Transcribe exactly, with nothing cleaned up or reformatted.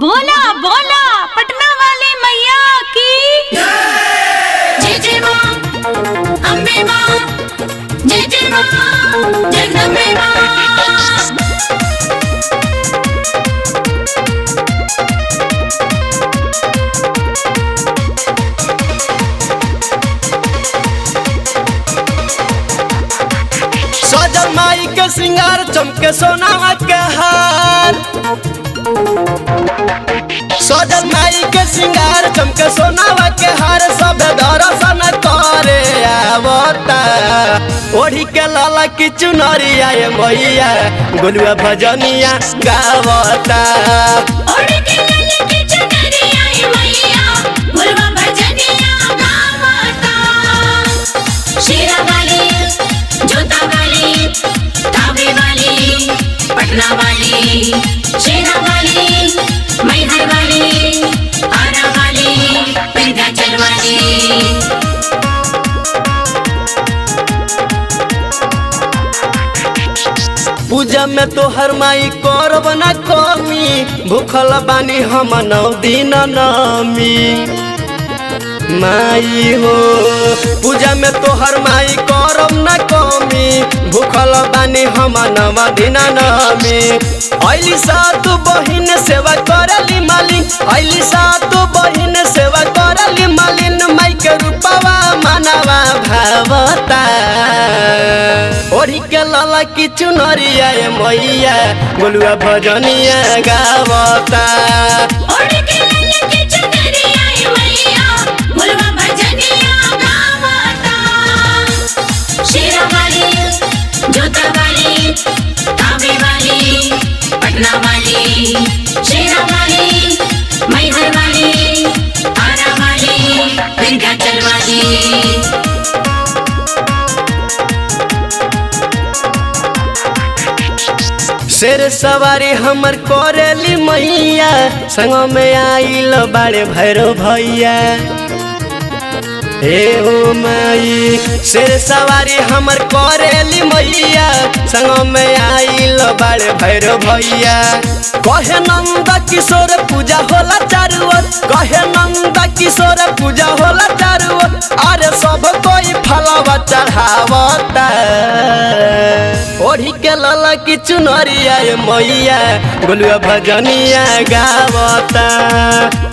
भोला भोला पटना वाली मैया की जय। जय मां अम्बे मां, जय जय मां जगदम्बे मां। माई के श्रृंगार चमके सोनावा के हार, सजल माई के श्रृंगार चमके सोनावा के हार। सब दर्शन करे आवता ओढ़ी के लाला की चुनरिया ये मैया गोलुआ भजनिया गावता। पूजा में तो हर माई करब ना कमी, भूखल बानी हम नौ दिन नमी माई हो। पूजा में तो हर माई करब ना कमी, भूखल बानी हम नव दिन नमी। अली सात बहिन सेवा करली मालिन, अली सात बहिन सेवा करली मालिन। माई के रूपवा मानवा भावता ओढ़ी के लाला की चुनरिया मैया गोलुआ भजनिया गावता। शेर सवारी हमर कोरेली मैया, संग में आइल बाड़े भैरव भैया हे ओ माई। शेर सवारी हमर कोरेली मैया, संग में आइल बाड़े भैरव भैया। कहे नंद किशोर पूजा होला चारू ओर, कहे नंद किशोर पूजा होला चारू ओर। अरे सब कोई फलवा चढ़ावता ओढ़ी के लाला की चुनरिया मैया गोलुआ भजनिया गावता।